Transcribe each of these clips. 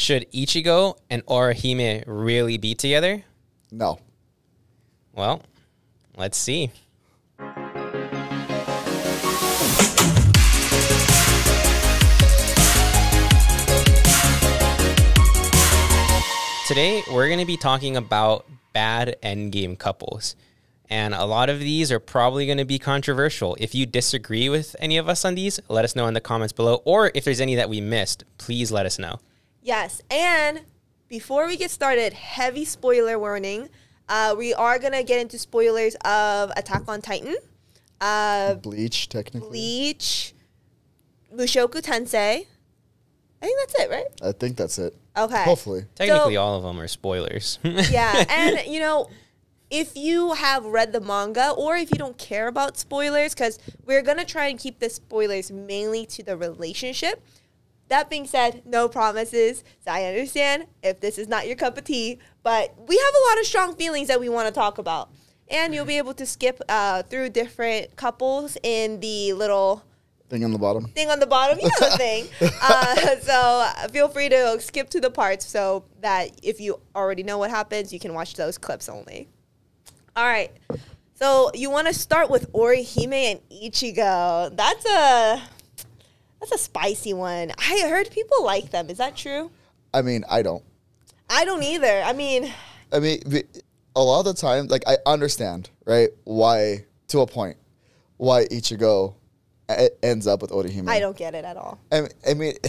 Should Ichigo and Orihime really be together? No. Well, let's see. Today, we're going to be talking about bad endgame couples. And a lot of these are probably going to be controversial. If you disagree with any of us on these, let us know in the comments below. Or if there's any that we missed, please let us know. Yes, and before we get started, heavy spoiler warning. We are going to get into spoilers of Attack on Titan. Bleach, technically. Bleach, Mushoku Tensei. I think that's it, right? I think that's it. Okay. Hopefully. Technically, so, all of them are spoilers. Yeah, and, you know, if you have read the manga or if you don't care about spoilers, because we're going to try and keep the spoilers mainly to the relationship. That being said, no promises. So I understand if this is not your cup of tea, but we have a lot of strong feelings that we want to talk about. And you'll be able to skip through different couples in the little thing on the bottom. Thing on the bottom, yeah, the thing. So feel free to skip to the parts so that if you already know what happens, you can watch those clips only. All right. So you want to start with Orihime and Ichigo. That's a spicy one. I heard people like them. Is that true? I mean, I don't. I don't either. I mean, a lot of the time, like, I understand, right, why, to a point, why Ichigo ends up with Orihime. I don't get it at all. I didn't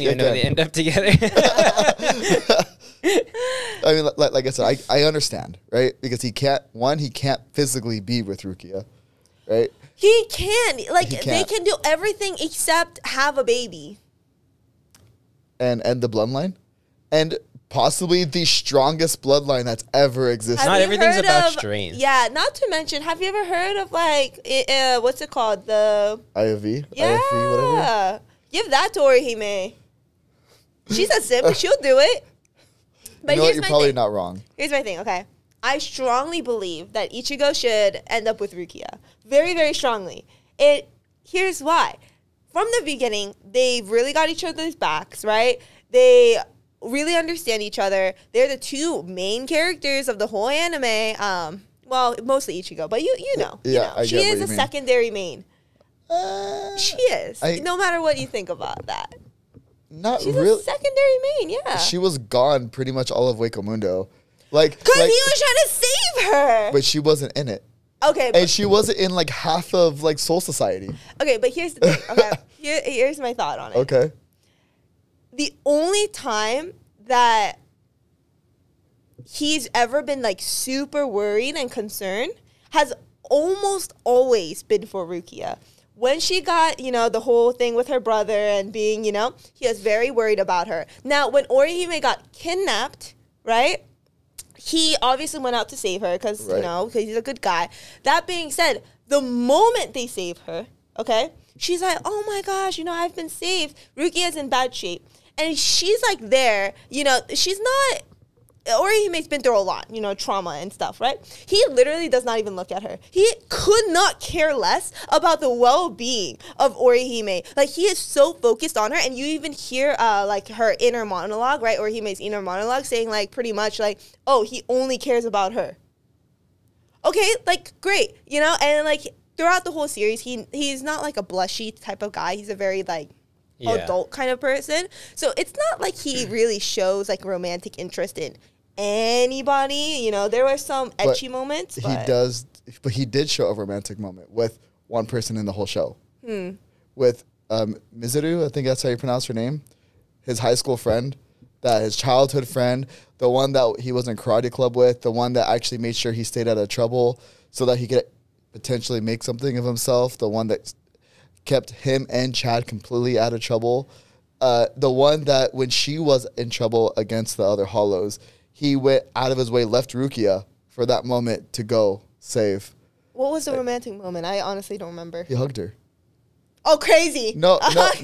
even know they end up together. I mean, like I said, I understand, right? Because he can't physically be with Rukia, right? He can. Like, they can do everything except have a baby. And end the bloodline? And possibly the strongest bloodline that's ever existed. Not everything's about strain. Yeah, not to mention, have you ever heard of, like, what's it called? The IOV? Yeah. IOV, whatever. Give that to Orihime. She's a simp. She'll do it. But you know what? You're probably not wrong. Here's my thing, okay? I strongly believe that Ichigo should end up with Rukia. Very, very strongly. Here's why. From the beginning, they really got each other's backs, right? They really understand each other. They're the two main characters of the whole anime. Well, mostly Ichigo, but you know. Yeah, you know. She is a secondary main. She is. No matter what you think about that. Not really. She's a secondary main, yeah. She was gone pretty much all of Waco Mundo. Like, because he was trying to save her. But she wasn't in it. Okay. And she wasn't in, like, half of, like, Soul Society. Okay, but here's the thing. Okay, here's my thought on it. Okay. The only time that he's ever been, like, super worried and concerned has almost always been for Rukia. When she got, you know, the whole thing with her brother and being, you know, he was very worried about her. Now, when Orihime got kidnapped, right? He obviously went out to save her because, right, you know, because he's a good guy. That being said, the moment they save her, okay, she's like, oh, my gosh, you know, I've been saved. Rukia's in bad shape. And she's, like, there. You know, she's not – Orihime's been through a lot, you know, trauma and stuff, right? He literally does not even look at her. He could not care less about the well-being of Orihime. Like, he is so focused on her. And you even hear, like, her inner monologue, right, Orihime's inner monologue saying, like, pretty much, like, oh, he only cares about her. Okay, like, great, you know? And, like, throughout the whole series, he's not, like, a blushy type of guy. He's a very, like, yeah, adult kind of person. So it's not like he really shows, like, romantic interest in anybody. You know, there were some etchy moments. But he did show a romantic moment with one person in the whole show. With Mizuru, I think that's how you pronounce her name. His high school friend, his childhood friend, the one that he was in karate club with, the one that actually made sure he stayed out of trouble so that he could potentially make something of himself, the one that kept him and Chad completely out of trouble. The one that when she was in trouble against the other Hollows, he went out of his way, left Rukia for that moment to go save. What was the romantic moment? I honestly don't remember. He hugged her. Oh, crazy. No. But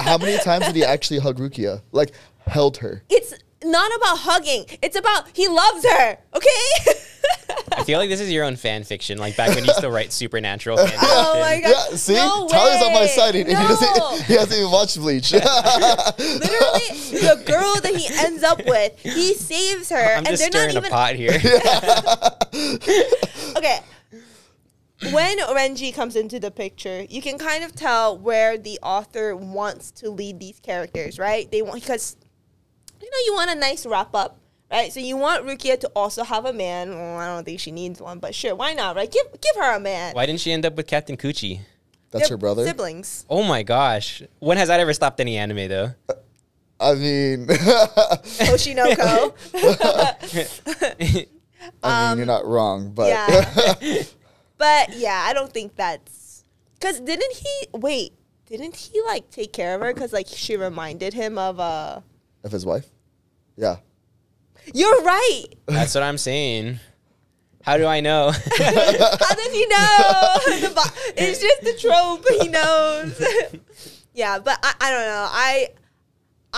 how many times did he actually hug Rukia? Like, held her. It's not about hugging. It's about he loves her, okay? I feel like this is your own fan fiction, like back when you still write supernatural fan fiction. Oh my God. Yeah, see? No, Tyler's on my side. And no. He hasn't even watched Bleach. Literally, the girl that he ends up with, he saves her. I'm just stirring a pot here. Okay. When Renji comes into the picture, you can kind of tell where the author wants to lead these characters, right? They want, because, you know, you want a nice wrap-up, right? So you want Rukia to also have a man. Well, I don't think she needs one, but sure, why not, right? Give her a man. Why didn't she end up with Captain Kuchi? That's her brother? Siblings. Oh, my gosh. When has that ever stopped any anime, though? I mean... Oshinoko. I mean, you're not wrong, but... Yeah. But, yeah, I don't think that's... Because didn't he, like, take care of her? Because, like, she reminded him of... Of his wife? Yeah. You're right. That's what I'm saying. How do I know? How does he know? It's just the trope. He knows. Yeah, but I don't know.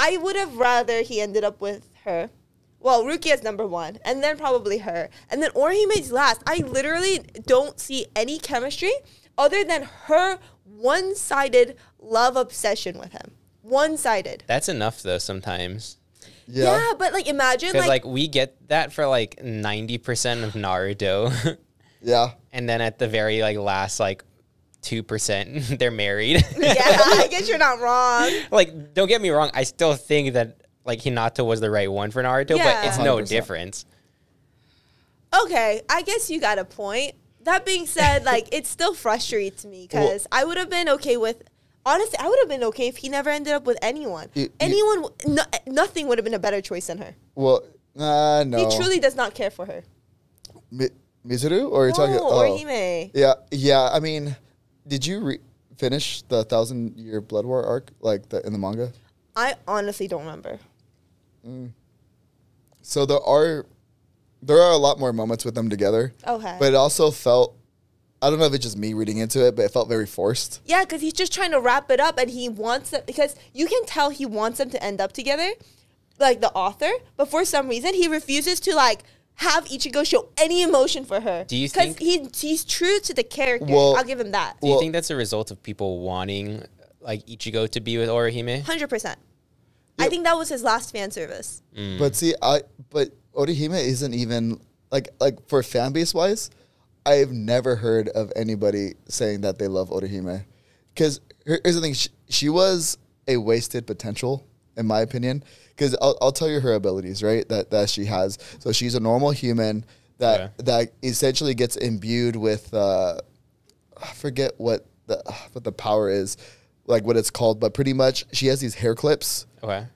I would have rather he ended up with her. Well, Rukia's number one, and then probably her. And then Orihime's last. I literally don't see any chemistry other than her one-sided love obsession with him. One-sided. That's enough, though, sometimes. Yeah, but, like, imagine, because, like, we get that for, like, 90% of Naruto. Yeah. And then at the very, like, last, like, 2%, they're married. Yeah, I guess you're not wrong. Like, don't get me wrong. I still think that... Like, Hinata was the right one for Naruto, yeah. But it's no 100%. Difference. Okay, I guess you got a point. That being said, like, it still frustrates me because I would have been okay with... Honestly, I would have been okay if he never ended up with anyone. Nothing would have been a better choice than her. Well, no. He truly does not care for her. Mizuru? Or are you talking... Orihime. Yeah, I mean, did you finish the 1,000-Year Blood War arc, like, in the manga? I honestly don't remember. Mm. So there are a lot more moments with them together. Okay. But it also felt, I don't know if it's just me reading into it, but it felt very forced. Yeah, because he's just trying to wrap it up and he wants it, because you can tell he wants them to end up together, like the author, but for some reason he refuses to like have Ichigo show any emotion for her. Do you think? Because he's true to the character. Well, I'll give him that. Do you think that's a result of people wanting like Ichigo to be with Orihime? 100%. Yep. I think that was his last fan service. Mm. But see, but Orihime isn't even like for fan base wise, I've never heard of anybody saying that they love Orihime. Because here's the thing, she was a wasted potential in my opinion. Because I'll tell you her abilities, right? That she has. So she's a normal human that essentially gets imbued with I forget what the power is. Like what it's called, but pretty much she has these hair clips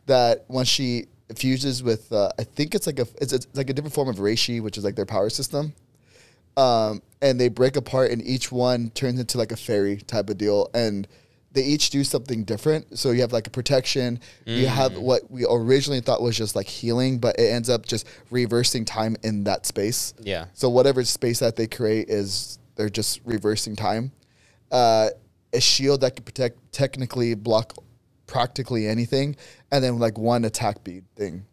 that once she fuses with, I think it's like it's like a different form of reishi, which is like their power system, and they break apart, and each one turns into like a fairy type of deal, and they each do something different. So you have like a protection, you have what we originally thought was just like healing, but it ends up just reversing time in that space. Yeah. So whatever space that they create is they're just reversing time. A shield that could protect, technically block practically anything, and then like one attack bead thing,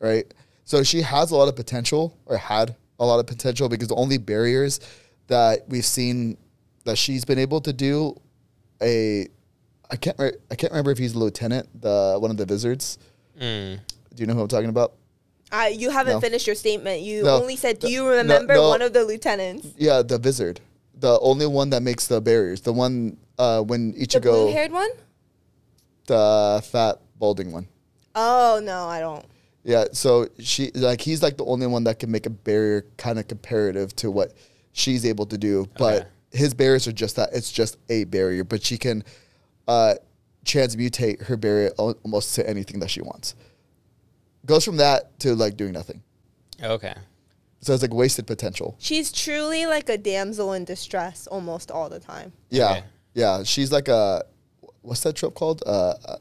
right? So she has a lot of potential, or had a lot of potential, because the only barriers that we've seen that she's been able to do, I can't remember if he's a lieutenant, one of the wizards. Mm. Do you know who I'm talking about? You haven't finished your statement. You only said, do you remember one of the lieutenants? Yeah, the wizard. The only one that makes the barriers. The one when Ichigo... The blue-haired one? The fat, balding one. Oh, no, I don't. Yeah, so he's like the only one that can make a barrier kind of comparative to what she's able to do. But his barriers are just that. It's just a barrier. But she can transmutate her barrier almost to anything that she wants. Goes from that to, like, doing nothing. Okay. So it's like wasted potential. She's truly like a damsel in distress almost all the time. Yeah. Okay. Yeah. She's like a, what's that trope called? A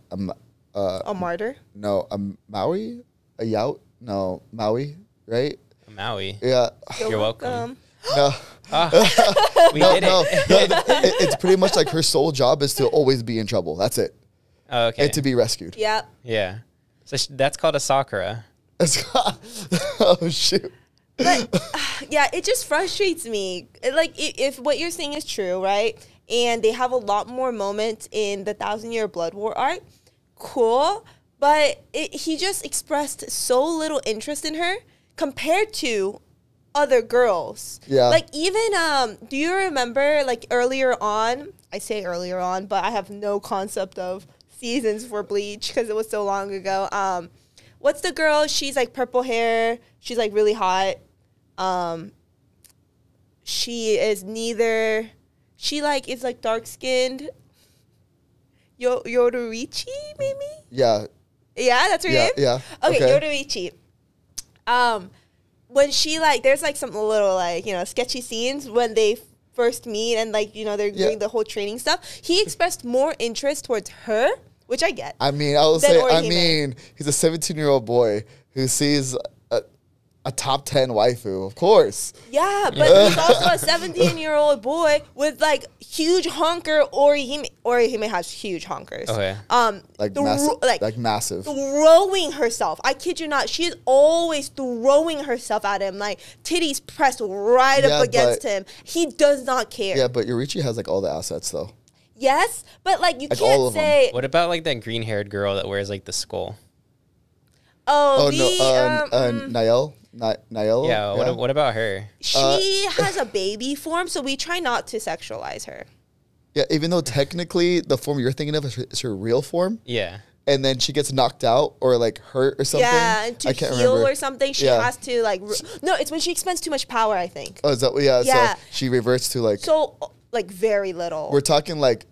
martyr? No. A Maui? A Yaoi? No. Maui, right? A Maui. Yeah. You're welcome. No. It's pretty much like her sole job is to always be in trouble. That's it. Oh, okay. And to be rescued. Yeah. Yeah. So that's called a Sakura. Oh, shoot. But yeah, it just frustrates me. Like, if what you're saying is true, right? And they have a lot more moments in the Thousand-Year Blood War arc. Cool. But he just expressed so little interest in her compared to other girls. Yeah. Like, even, do you remember, like, earlier on? I say earlier on, but I have no concept of seasons for Bleach because it was so long ago. What's the girl? She's, like, purple hair. She's, like, really hot. She is neither... She, like, is, like, dark-skinned. Yoruichi, maybe? Yeah. Yeah, that's her name? Yeah. Okay, Yoruichi. When she, like, there's, like, some little, like, you know, sketchy scenes when they first meet and, like, you know, they're doing the whole training stuff. He expressed more interest towards her, which I get. I mean, I will say, Orihime. I mean, he's a 17-year-old boy who sees... a top 10 waifu, of course. Yeah, but he's also a 17-year-old boy with, like, huge honker. Orihime. Orihime has huge honkers. Okay. Like massive. Throwing herself. I kid you not. She is always throwing herself at him. Like, titties pressed right up against him. He does not care. Yeah, but Yoruichi has, like, all the assets, though. Yes, but, like, you can't say... What about, like, that green-haired girl that wears, like, the skull? Nael? Nael? Yeah, yeah. What about her? She has a baby form, so we try not to sexualize her. Yeah, even though technically the form you're thinking of is her real form. Yeah. And then she gets knocked out or, like, hurt or something. Yeah, and to heal or something, she has to, like... No, it's when she expends too much power, I think. Oh, is that... Yeah, so she reverts to, like... So, like, very little. We're talking, like,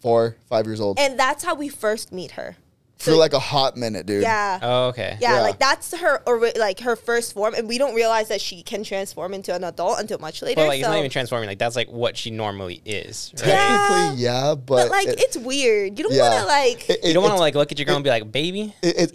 4, 5 years old. And that's how we first meet her. For like a hot minute, dude. Yeah. Oh, okay. Yeah, like that's her, or like her first form, and we don't realize that she can transform into an adult until much later. But like, it's not even transforming. Like that's like what she normally is. Right? Technically, yeah, but like it's weird. You don't want to like. You don't want to like look at your girl and be like, baby. It's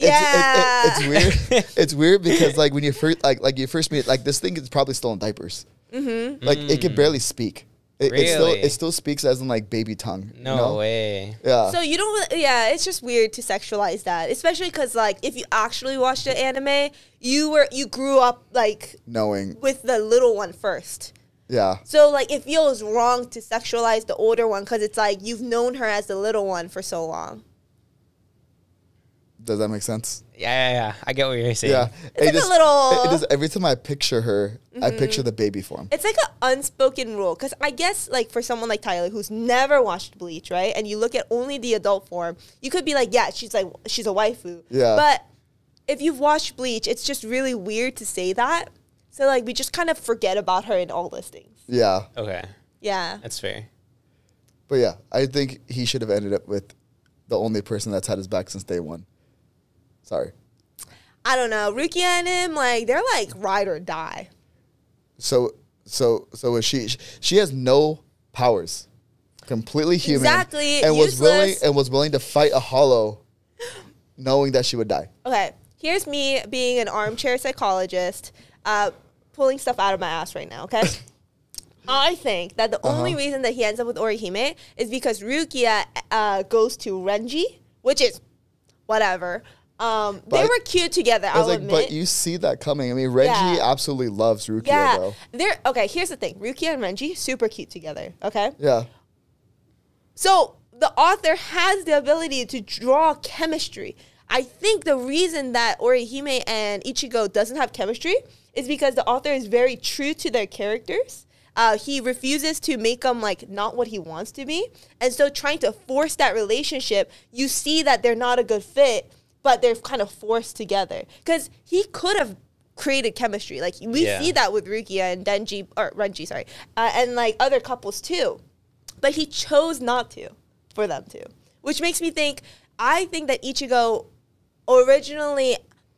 weird. It's weird because like when you first like you first meet like this thing is probably still in diapers. Mm-hmm. Like it can barely speak. Really? It still speaks as in like baby tongue. No way. Yeah. So you don't. Yeah, it's just weird to sexualize that, especially because like if you actually watched the anime, you grew up like knowing with the little one first. Yeah. So like it feels wrong to sexualize the older one because it's like you've known her as the little one for so long. Does that make sense? Yeah. I get what you're saying. Yeah, it's like a little. It is every time I picture her. I picture the baby form. It's like an unspoken rule. Because I guess, like, for someone like Tyler who's never watched Bleach, right? And you look at only the adult form, you could be like, yeah, she's a waifu. Yeah. But if you've watched Bleach, it's just really weird to say that. So, like, we just kind of forget about her in all listings. Yeah. Okay. Yeah. That's fair. But, yeah, I think he should have ended up with the only person that's had his back since day one. Sorry. I don't know. Rukia and him, like, they're like ride or die. So is she. She has no powers, completely human, exactly, and useless. was willing to fight a hollow, knowing that she would die. Okay, here's me being an armchair psychologist, pulling stuff out of my ass right now. Okay, I think that the only reason that he ends up with Orihime is because Rukia goes to Renji, which is whatever. They were cute together, I'll admit. But you see that coming. I mean, Renji absolutely loves Rukia, though. Okay, here's the thing. Rukia and Renji, super cute together, okay? Yeah. So the author has the ability to draw chemistry. I think the reason that Orihime and Ichigo doesn't have chemistry is because the author is very true to their characters. He refuses to make them, like, not what he wants to be. And so trying to force that relationship, you see that they're not a good fit, but they're kind of forced together. Because he could have created chemistry. Like, we see that with Rukia and Renji, and, like, other couples, too. But he chose not to for them to. Which makes me think, I think that Ichigo originally,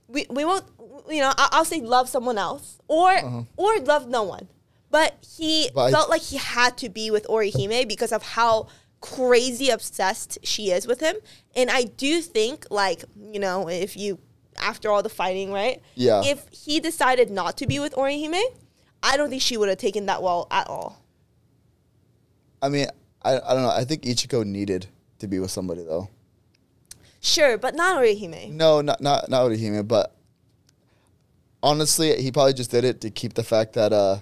we won't, you know, I'll say love someone else. Or love no one. But he felt like he had to be with Orihime because of how crazy obsessed she is with him. And I do think, like, you know, if you, after all the fighting, right? Yeah. If he decided not to be with Orihime, I don't think she would have taken that well at all. I mean, I don't know. I think Ichigo needed to be with somebody, though. Sure, but not Orihime. No, not Orihime, but honestly, he probably just did it to keep the fact that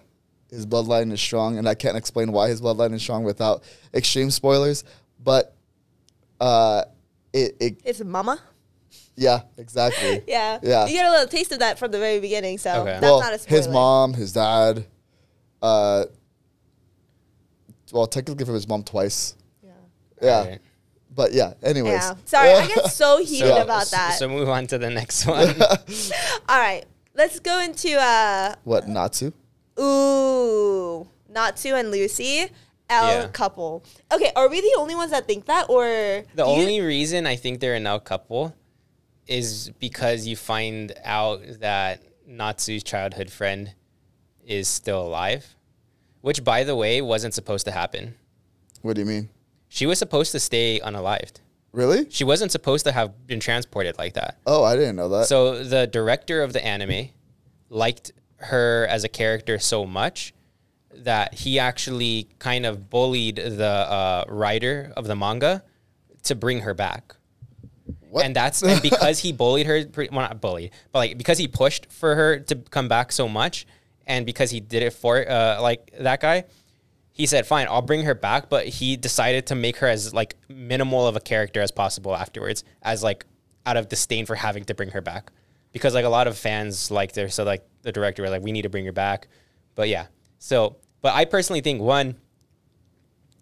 his bloodline is strong, and I can't explain why his bloodline is strong without extreme spoilers, but it's mama. Yeah, exactly. Yeah. Yeah. You get a little taste of that from the very beginning, so okay. That's well, not a spoiler. His mom, his dad, well, technically from his mom twice. Yeah. Yeah. Right. But yeah, anyways. Yeah. Sorry, I get so heated about that. So move on to the next one. All right. Let's go into Natsu? Ooh. Natsu and Lucy. Couple. Okay, are we the only ones that think that, or the only reason I think they're an L couple is because you find out that Natsu's childhood friend is still alive, which, by the way, wasn't supposed to happen. What do you mean? She was supposed to stay unalived. Really? She wasn't supposed to have been transported like that. Oh, I didn't know that. So the director of the anime liked her as a character so much that he actually kind of bullied the writer of the manga to bring her back. What? And because he bullied her, well, not bullied, but like because he pushed for her to come back so much, and because he did it for like that guy, he said, "Fine, I'll bring her back." But he decided to make her as like minimal of a character as possible afterwards, as like out of disdain for having to bring her back, because like a lot of fans liked her, so like the director were like, "We need to bring her back," but yeah. So, but I personally think one,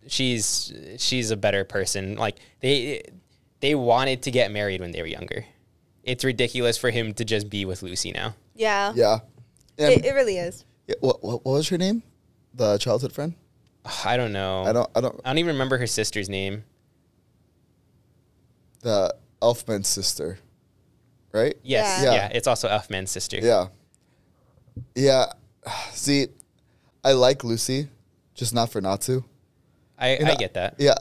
she's a better person. Like they wanted to get married when they were younger. It's ridiculous for him to just be with Lucy now. Yeah. Yeah. It really is. Yeah, what was her name? The childhood friend? I don't know. I don't even remember her sister's name. The Elfman's sister. Right? Yes. Yeah. Yeah, it's also Elfman's sister. Yeah. Yeah. See, I like Lucy, just not for Natsu. I get that. Yeah,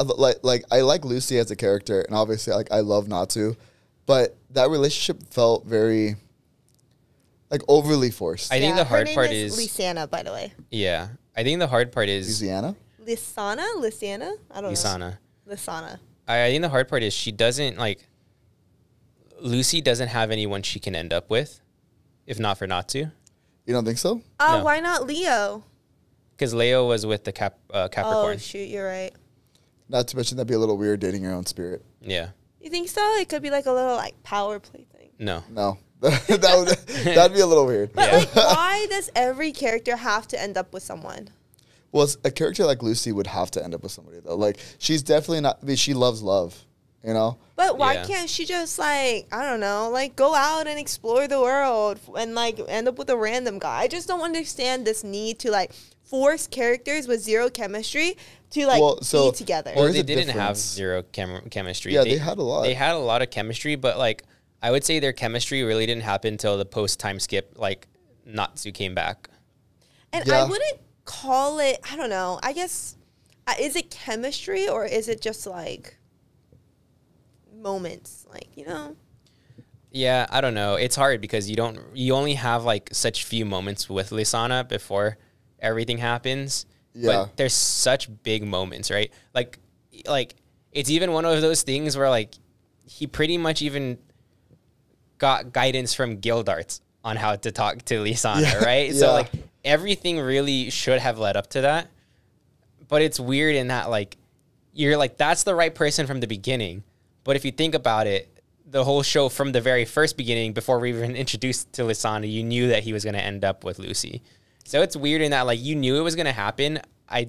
like I like Lucy as a character, and obviously, like I love Natsu, but that relationship felt very, like, overly forced. I think the hard part is Lisanna, by the way. Yeah, I think the hard part is Lisanna. I don't know. Lisanna. I think the hard part is she doesn't like. Lucy doesn't have anyone she can end up with, if not for Natsu. You don't think so? No. Why not Leo? Because Leo was with the Capricorn. Oh, shoot, you're right. Not to mention that'd be a little weird dating your own spirit. Yeah. You think so? It could be like a little like power play thing. No. No. That'd be a little weird. But yeah. Like, why does every character have to end up with someone? Well, a character like Lucy would have to end up with somebody, though. Like, she's definitely not... I mean, she loves love, you know? But why can't she just, like, I don't know, like, go out and explore the world and, like, end up with a random guy? I just don't understand this need to, like... force characters with zero chemistry to like be together. Well, they didn't have zero chemistry. Yeah, they had a lot. They had a lot of chemistry, but like I would say their chemistry really didn't happen until the post time skip. Like Natsu came back, and I wouldn't call it. I don't know. I guess is it chemistry or is it just like moments? Like you know. Yeah, I don't know. It's hard because you don't. You only have like such few moments with Lisanna before everything happens, but there's such big moments, right? Like it's even one of those things where like he pretty much even got guidance from Guildarts on how to talk to Lisanna, right? Yeah. So like everything really should have led up to that, but it's weird in that like you're like that's the right person from the beginning, but if you think about it, the whole show from the very first beginning before we were even introduced to Lisanna, you knew that he was going to end up with Lucy. So it's weird in that, like, you knew it was going to happen. I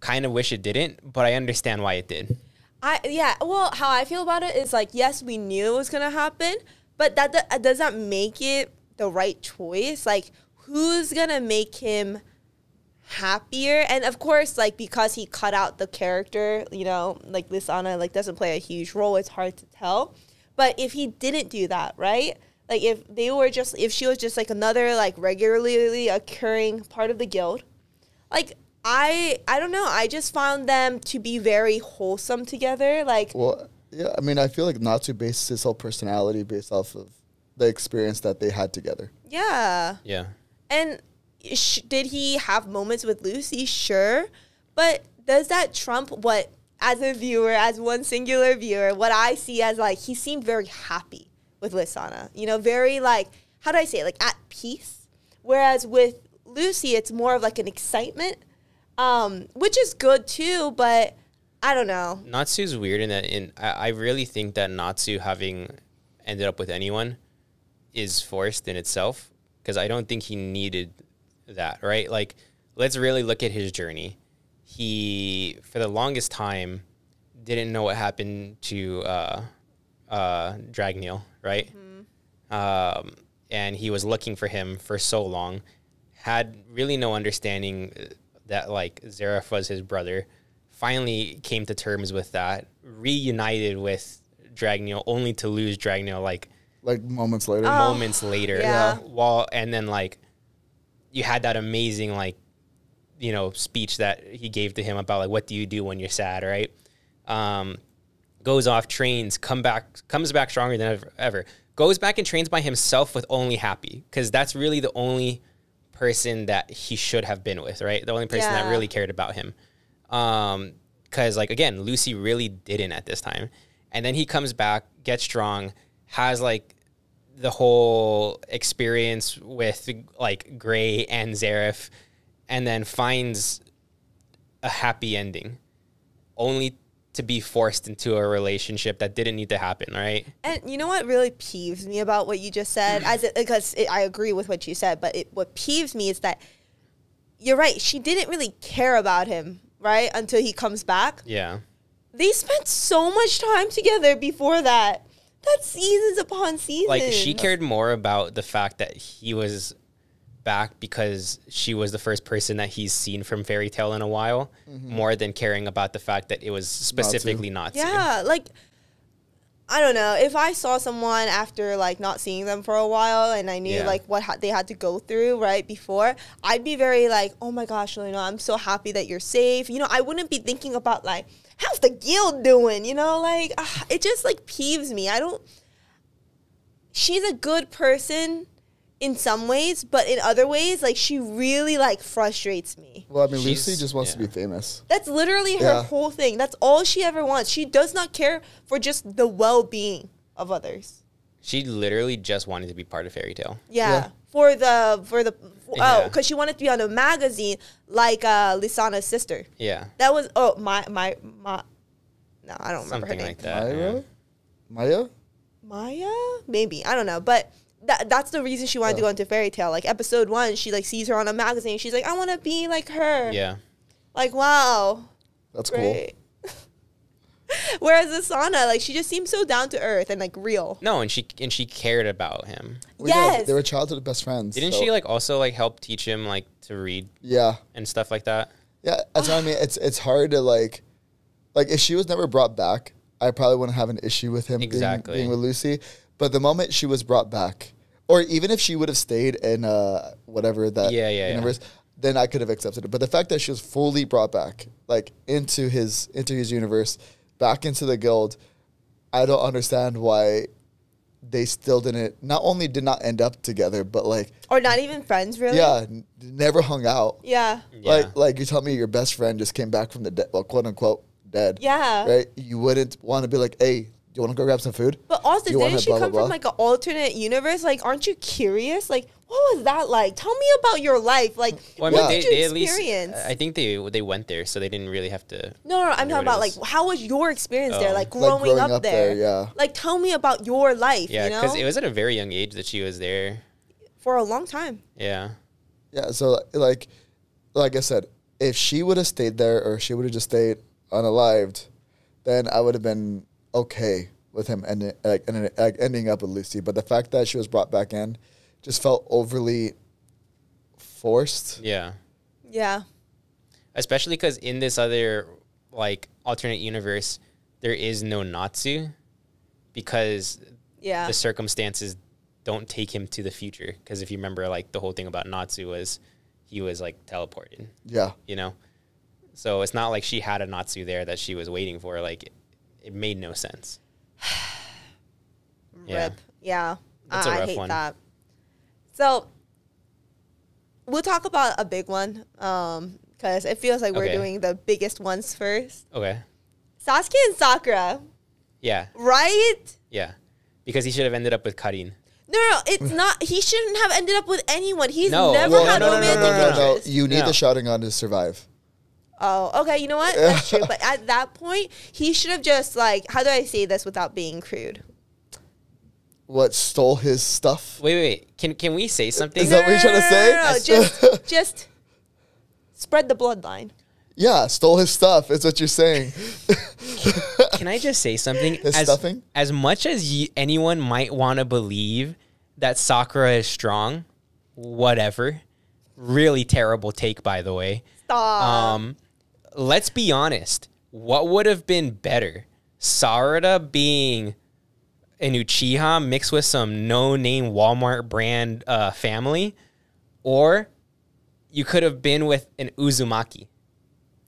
kind of wish it didn't, but I understand why it did. Well, how I feel about it is, like, yes, we knew it was going to happen, but that doesn't make it the right choice. Like, who's going to make him happier? And, of course, like, because he cut out the character, you know, like, Lisanna, like, doesn't play a huge role. It's hard to tell. But if he didn't do that, right? Like, if she was just, like, another, like, regularly occurring part of the guild, like, I don't know. I just found them to be very wholesome together. Like, well, yeah, I mean, I feel like Natsu based his whole personality based off of the experience that they had together. Yeah. Yeah. And did he have moments with Lucy? Sure. But does that trump what, as a viewer, as one singular viewer, what I see as, like, he seemed very happy with Lisanna, you know, very like how do I say it? Like at peace. Whereas with Lucy, it's more of like an excitement, which is good too, but I don't know. Natsu's weird in that, I really think that Natsu having ended up with anyone is forced in itself, because I don't think he needed that, right? Like, let's really look at his journey. He, for the longest time, didn't know what happened to Dragneel, right? Mm-hmm. And he was looking for him for so long, had really no understanding that, like, Zeref was his brother, finally came to terms with that, reunited with Dragneel, only to lose Dragneel, like moments later. Oh, moments later. Yeah. While, and then, like, you had that amazing, like, you know, speech that he gave to him about, like, what do you do when you're sad, right? Goes off, trains, comes back stronger than ever. Goes back and trains by himself with only Happy, because that's really the only person that he should have been with, right? The only person that really cared about him. Because, like, again, Lucy really didn't at this time. And then he comes back, gets strong, has, like, the whole experience with, like, Gray and Zeref, and then finds a happy ending, only to be forced into a relationship that didn't need to happen, right? And you know what really peeves me about what you just said, I agree with what you said, but what peeves me is that, you're right, she didn't really care about him, right, until he comes back. Yeah. They spent so much time together before that. That's seasons upon seasons. Like, she cared more about the fact that he was back because she was the first person that he's seen from Fairy Tail in a while, more than caring about the fact that it was specifically Natsu. Yeah, like, I don't know. If I saw someone after, like, not seeing them for a while and I knew, like, what they had to go through right before, I'd be very like, oh, my gosh, you know, I'm so happy that you're safe. You know, I wouldn't be thinking about, like, how's the guild doing? You know, like, it just, like, peeves me. I don't... She's a good person in some ways, but in other ways, like, she really, like, frustrates me. Well, I mean, Lucy just wants to be famous. That's literally her whole thing. That's all she ever wants. She does not care for just the well-being of others. She literally just wanted to be part of Fairy Tail. Yeah, yeah. Because she wanted to be on a magazine like Lisanna's sister. Yeah, that was No, I don't remember her name. Something like that. Maya, maybe, I don't know, but. That's the reason she wanted to go into Fairy Tail. Like, episode 1, she, like, sees her on a magazine. She's like, I want to be like her. Yeah. Like, wow. That's cool. Whereas Lisanna, like, she just seemed so down to earth and, like, real. No, and she cared about him. Well, yes. Yeah, they were childhood best friends. Didn't she, like, also, like, help teach him, like, to read? Yeah. And stuff like that? Yeah. That's what I mean. It's hard to, like, if she was never brought back, I probably wouldn't have an issue with him being with Lucy. But the moment she was brought back, or even if she would have stayed in whatever that universe, then I could have accepted it. But the fact that she was fully brought back, like, into his universe, back into the guild, I don't understand why they still didn't, not only did not end up together, but, like... Or not even friends, really? Yeah, never hung out. Yeah. Like, you tell me your best friend just came back from the dead, well, quote-unquote, dead. Yeah. Right? You wouldn't want to be like, hey... Do you want to go grab some food? But also, didn't she come from, like, an alternate universe? Like, aren't you curious? Like, what was that like? Tell me about your life. Like, well, what did you experience? At least, I think they went there, so they didn't really have to... No, I'm talking about, like, how was your experience there? Like, growing up there. Yeah. Like, tell me about your life, you know? Yeah, because it was at a very young age that she was there. For a long time. Yeah. Yeah, so, like I said, if she would have stayed there or she would have just stayed unalived, then I would have been... okay with him ending up with Lucy, but the fact that she was brought back in just felt overly forced. Yeah. Yeah. Especially because in this other, like, alternate universe, there is no Natsu because the circumstances don't take him to the future. Because if you remember, like, the whole thing about Natsu was he was, like, teleported. Yeah. You know? So it's not like she had a Natsu there that she was waiting for, like... It made no sense. Rip. Yeah. That's a rough I hate one. That. So we'll talk about a big one because it feels like we're doing the biggest ones first. Okay. Sasuke and Sakura. Yeah. Right? Yeah. Because he should have ended up with Karin. No, it's not. He shouldn't have ended up with anyone. He's never had romantic interest. You need the Sharingan to survive. Oh, okay. You know what? That's true. But at that point, he should have just, like, how do I say this without being crude? What, stole his stuff? Wait, wait. Can we say something? Is that what you're trying to say? No. Just spread the bloodline. Yeah, stole his stuff. Is what you're saying. Can I just say something? As much as anyone might want to believe that Sakura is strong, whatever. Really terrible take, by the way. Stop. Let's be honest. What would have been better? Sarada being an Uchiha mixed with some no-name Walmart brand family, or you could have been with an Uzumaki.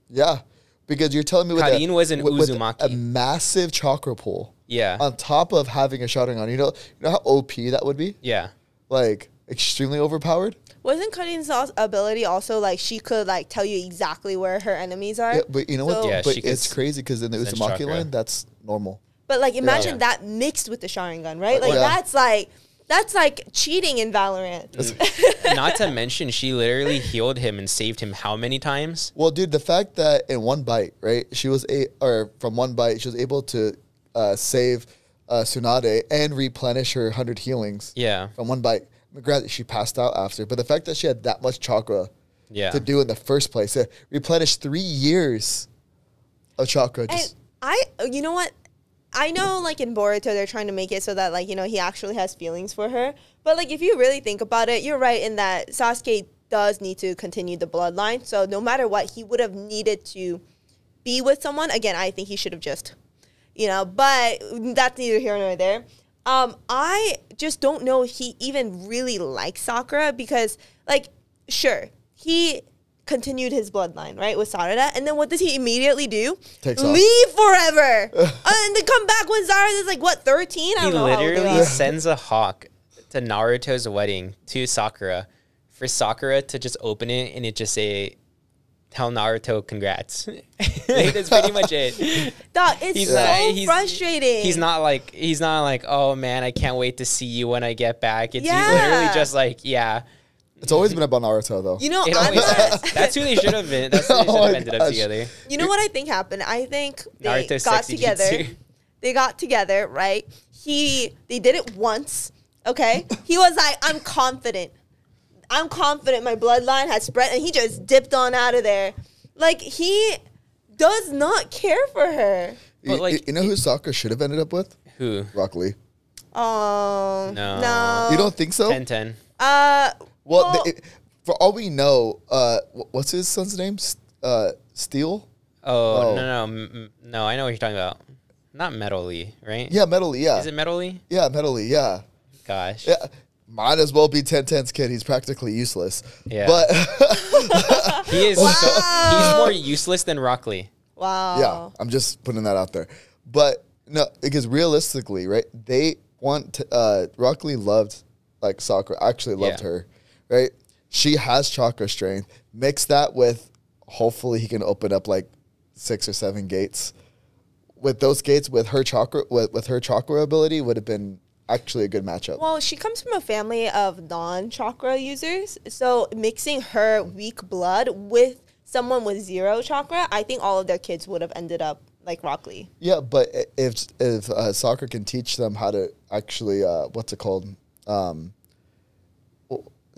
Yeah, because you're telling me with Karin was an Uzumaki, a massive chakra pool. Yeah, on top of having a Sharingan, you know how OP that would be. Yeah, like extremely overpowered. Wasn't Karin's ability also like she could like tell you exactly where her enemies are? Yeah, but you know what? Yeah, but it's crazy because in the Uzumaki line, that's normal. But like, imagine that mixed with the Sharingan, right? Like that's like cheating in Valorant. Not to mention, she literally healed him and saved him how many times? Well, dude, the fact that in one bite, right? She was able to save Tsunade and replenish her 100 healings. Yeah, from one bite. Granted, she passed out after, but the fact that she had that much chakra, to do in the first place, to replenish 3 years of chakra. You know what? I know, like, in Boruto, they're trying to make it so that, like, you know, he actually has feelings for her. But, like, if you really think about it, you're right in that Sasuke does need to continue the bloodline. So, no matter what, he would have needed to be with someone. Again, I think he should have just, you know, but that's neither here nor there. I just don't know if he even really likes Sakura because, like, sure, he continued his bloodline, right, with Sarada. And then what does he immediately do? Leave forever. And then come back when Sarada's like, what, 13? I don't know. He literally sends a hawk to Naruto's wedding to Sakura for Sakura to just open it and it just say, tell Naruto congrats. That's pretty much it. Dog, it's so frustrating. He's not like, oh man, I can't wait to see you when I get back. It's literally just like, yeah. It's always been about Naruto, though. You know, that's who they should have been. That's who they should have ended up together. You know what I think happened? I think they got together. They got together, right? They did it once, okay? He was like, I'm confident. I'm confident my bloodline has spread. And he just dipped on out of there. Like, he does not care for her. But like, you know who Sakura should have ended up with? Who? Rock Lee. Oh. No. You don't think so? 10-10. Well, for all we know, what's his son's name? Steel? Oh, no, I know what you're talking about. Not Metal Lee, right? Yeah, Metal Lee, yeah. Is it Metal Lee? Yeah, Metal Lee, yeah. Gosh. Yeah, might as well be 10-10's kid. He's practically useless. Yeah. But he is he's more useless than Rock Lee. Wow. Yeah, I'm just putting that out there. But, no, because realistically, right, they want to, Rock Lee loved, like, Sakura, actually loved her. Right, she has chakra strength. Mix that with, hopefully, he can open up like 6 or 7 gates. With those gates, with her chakra, with her chakra ability, would have been actually a good matchup. Well, she comes from a family of non-chakra users, so mixing her weak blood with someone with 0 chakra, I think all of their kids would have ended up like Rock Lee. Yeah, but if Sakura can teach them how to actually, what's it called?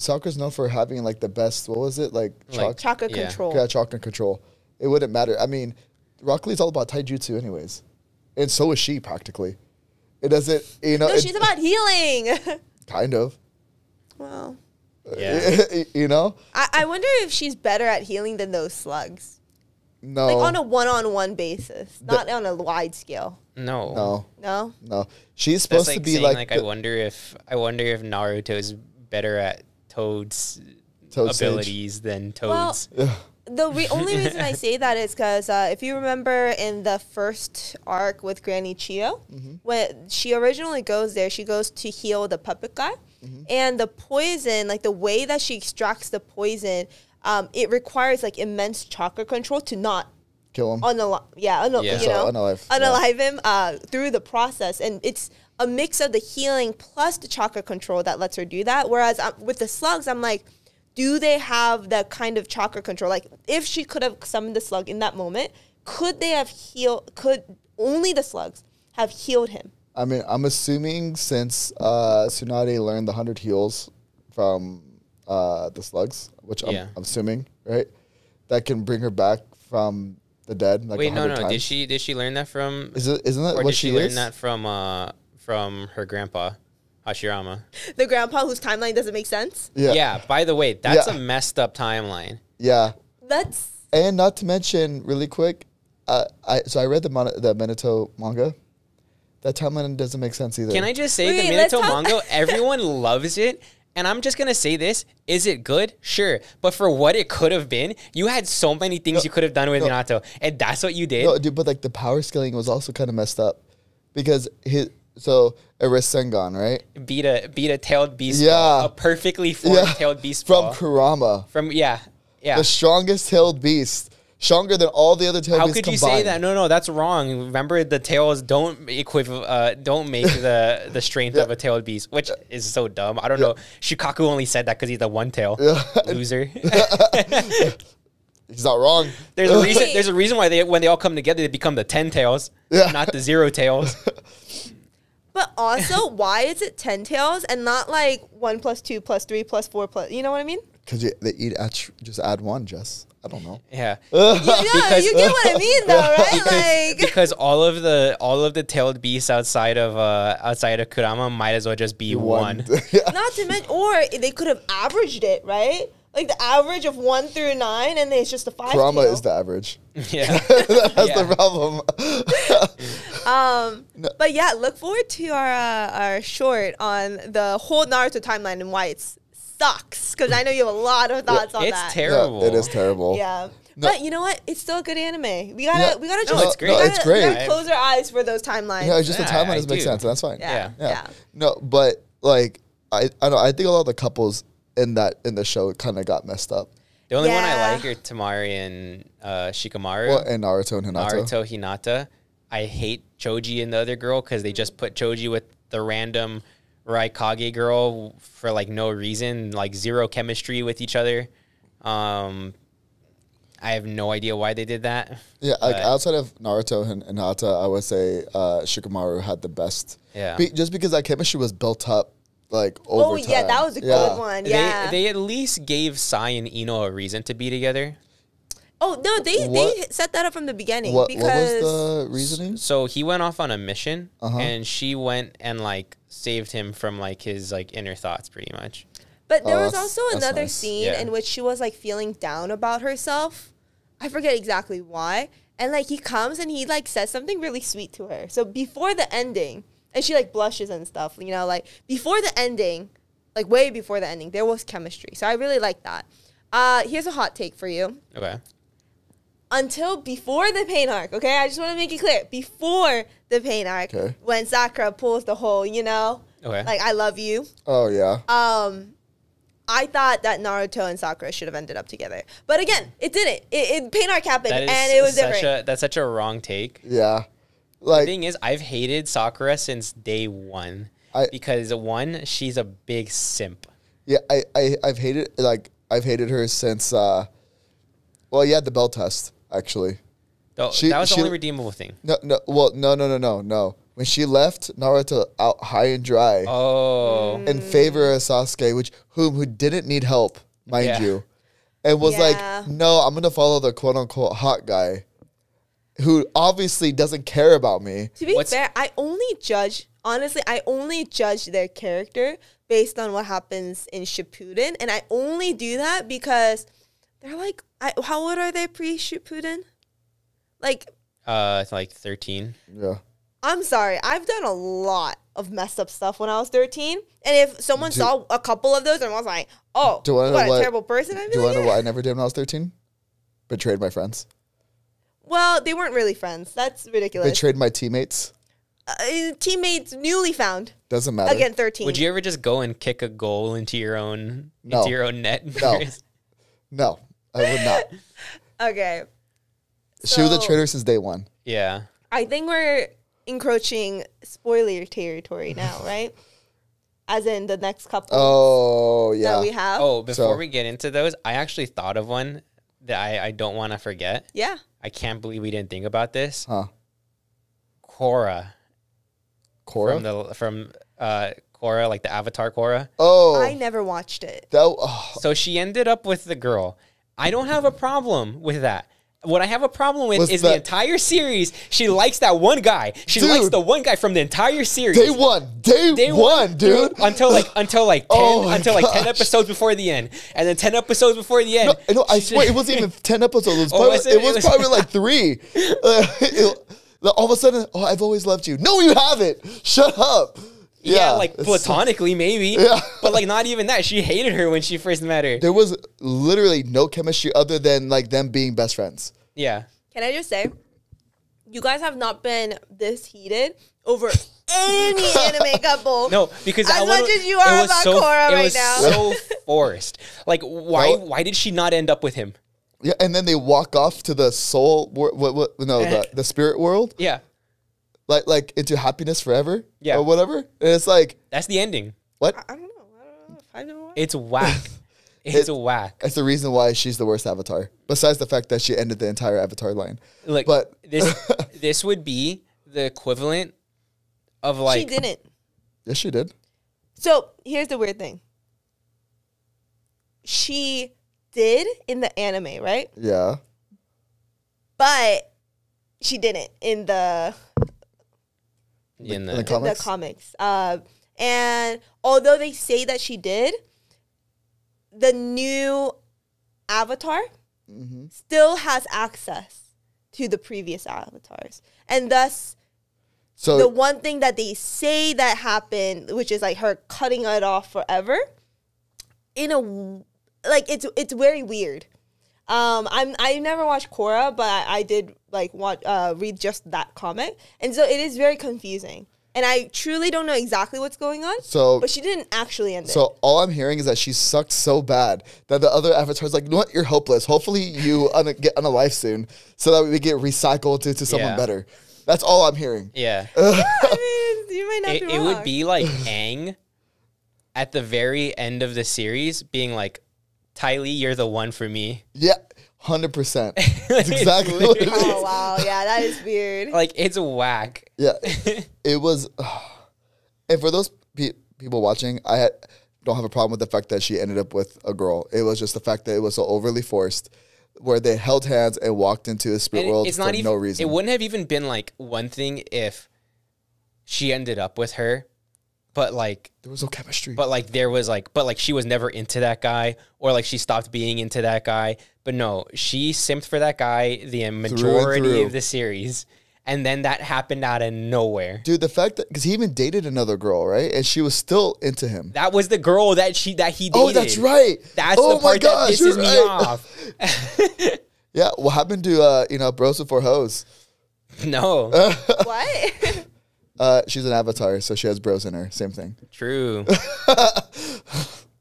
Sakura's known for having, like, the best, what was it? Like chakra control. Yeah, chakra control. It wouldn't matter. I mean, Rock Lee's all about taijutsu anyways. And so is she, practically. It doesn't, you know. No, she's about healing. Kind of. Well. Yeah. You know? I wonder if she's better at healing than those slugs. No. Like, on a one-on-one basis. Not on a wide scale. No. No. No? No. She's supposed to be, like I wonder if Naruto's better at Toad's abilities than Toad's. Well, the only reason I say that is because if you remember in the first arc with Granny Chio, when she originally goes there, she goes to heal the puppet guy. And the poison, like the way that she extracts the poison, it requires like immense chakra control to not kill him. Unalive him through the process. And it's a mix of the healing plus the chakra control that lets her do that. Whereas with the slugs, I'm like, do they have that kind of chakra control? Like, if she could have summoned the slug in that moment, could they have healed? Could only the slugs have healed him? I mean, I'm assuming since Tsunade learned the 100 heals from the slugs, which I'm assuming, right? That can bring her back from the dead. Like, wait, no. Times. Did she learn that from? Isn't that or what did she learn that from her grandpa, Hashirama? The grandpa whose timeline doesn't make sense. Yeah. Yeah. By the way, that's a messed up timeline. Yeah. That's. And not to mention, really quick, I read the Minato manga. That timeline doesn't make sense either. Can I just say the Minato manga? Everyone loves it. And I'm just going to say this. Is it good? Sure. But for what it could have been, you had so many things you could have done with Minato. And that's what you did. No, dude, but like the power scaling was also kind of messed up. Because Eris Sengon, right? Beat a tailed beast. Yeah. Ball, a perfectly formed tailed beast. From Kurama. Yeah. The strongest tailed beast. Stronger than all the other tail beasts combined. How could you say that? No, that's wrong. Remember, the tails don't make the strength of a tailed beast, which is so dumb. I don't know. Shikaku only said that because he's the one tail loser. He's not wrong. There's a reason. There's a reason why when they all come together, they become the 10 tails, not the 0 tails. But also, why is it 10 tails and not like 1 + 2 + 3 + 4 +? You know what I mean? Because they each just add one, Jess. I don't know. Yeah. You get what I mean, though, right? Because all of the tailed beasts outside of Kurama might as well just be one. Not to mention, or they could have averaged it, right? Like the average of 1 through 9, and then it's just the 5. Kurama is the average. Yeah, that's the problem. But yeah, look forward to our short on the whole Naruto timeline and why it's. Sucks, because I know you have a lot of thoughts on that. It's terrible. Yeah, it is terrible. Yeah, no. But you know what? It's still a good anime. We gotta just. No, it's great. It's great. We gotta close our eyes for those timelines. Yeah, it's just the timelines make sense. And that's fine. Yeah. No, but like I know. I think a lot of the couples in the show kind of got messed up. The only one I like are Tamari and Shikamaru. Well, and Naruto and Hinata. I hate Choji and the other girl because they just put Choji with the random Raikage girl for like no reason, like zero chemistry with each other. I have no idea why they did that. Yeah, like outside of Naruto and Hinata, I would say Shikamaru had the best. Yeah, just because that chemistry was built up like over time. Yeah, that was a good one. Yeah, they at least gave Sai and Ino a reason to be together. Oh no, they set that up from the beginning. Because what was the reasoning? So he went off on a mission, and she went and like saved him from like his like inner thoughts, pretty much. But there was also another scene in which she was like feeling down about herself. I forget exactly why. And like he comes and he like says something really sweet to her. So before the ending, and she like blushes and stuff. You know, like before the ending, like way before the ending, there was chemistry. So I really like that. Here's a hot take for you. Okay. Until before the pain arc, okay? I just want to make it clear. Before the pain arc, when Sakura pulls the whole, you know? Okay. Like, I love you. Oh, yeah. I thought that Naruto and Sakura should have ended up together. But again, it didn't. Pain arc happened, and it was different. That's such a wrong take. Yeah. Like, the thing is, I've hated Sakura since day one. Because, one, she's a big simp. Yeah, I've hated her since, well, yeah, the bell test, actually. That was the only redeemable thing. No. When she left Naruto out high and dry, in favor of Sasuke, who didn't need help, mind you, and was like, no, I'm gonna follow the quote unquote hot guy, who obviously doesn't care about me. To be fair, I only judge their character based on what happens in Shippuden, and I only do that because they're like, how old are they pre-Shippuden? Like 13. Yeah. I'm sorry. I've done a lot of messed up stuff when I was 13. And if someone saw a couple of those and was like, oh, what a terrible person. Do you want to know what I never did when I was 13? Betrayed my friends. Well, they weren't really friends. That's ridiculous. Betrayed my teammates. Teammates newly found. Doesn't matter. Again, 13. Would you ever just go and kick a goal into your own, into your own net? No. No, I would not. Okay. She was a traitor since day one. Yeah. I think we're encroaching spoiler territory now, right? As in the next couple. Oh, yeah. That we have. Oh, before we get into those, I actually thought of one that I don't want to forget. Yeah. I can't believe we didn't think about this. Huh. Korra. Korra? From Korra, like the Avatar Korra. Oh. I never watched it. So she ended up with the girl. I don't have a problem with that. What I have a problem with is the entire series. She likes that one guy. She likes the one guy from the entire series. Day one. Day one, dude. Until like 10 episodes before the end. And then 10 episodes before the end. No, I swear it wasn't even 10 episodes. It was probably like 3. All of a sudden, oh, I've always loved you. No, you haven't. Shut up. Yeah, like platonically maybe, yeah. But like not even that. She hated her when she first met her. There was literally no chemistry other than like them being best friends. Yeah. Can I just say, you guys have not been this heated over any anime couple. No, because as much as you are about Korra right now. It was so forced. Like why did she not end up with him? Yeah, and then they walk off to the soul the spirit world. Yeah. Like into happiness forever, yeah, or whatever. And it's like that's the ending. What? I don't know. It's whack. It's whack. That's the reason why she's the worst Avatar. Besides the fact that she ended the entire Avatar line. Like, but this would be the equivalent of like she didn't. Yes, she did. So here's the weird thing. She did in the anime, right? Yeah. But she didn't in the. In the comics. And although they say that she did, the new Avatar still has access to the previous Avatars. And thus, the one thing that they say that happened, which is like her cutting it off forever, in a, like, it's very weird. I never watched Korra, but I did like read just that comic, and so it is very confusing, and I truly don't know exactly what's going on. So, but she didn't actually end it. So all I'm hearing is that she sucked so bad that the other Avatar's like, you know what, you're hopeless. Hopefully you get on a life soon, so that we get recycled into someone better. That's all I'm hearing. Yeah. Yeah, I mean, you might not be wrong. It would be like Aang at the very end of the series being like, Tylee, you're the one for me. Yeah, 100%. That's exactly what it is. Oh, wow. Yeah, that is weird. Like, it's whack. Yeah. It was... and for those people watching, don't have a problem with the fact that she ended up with a girl. It was just the fact that it was so overly forced where they held hands and walked into a spirit world for no reason. It wouldn't have even been, like, one thing if she ended up with her. But like there was no chemistry. But like there was like she was never into that guy, or like she stopped being into that guy. But no, she simped for that guy the majority of the series. And then that happened out of nowhere. Dude, the fact that because he even dated another girl, right? And she was still into him. That was the girl that he dated. Oh, that's right. That's the part that pisses me off. Yeah, what happened to bros before hoes? No. What? She's an Avatar, so she has bros in her. Same thing. True.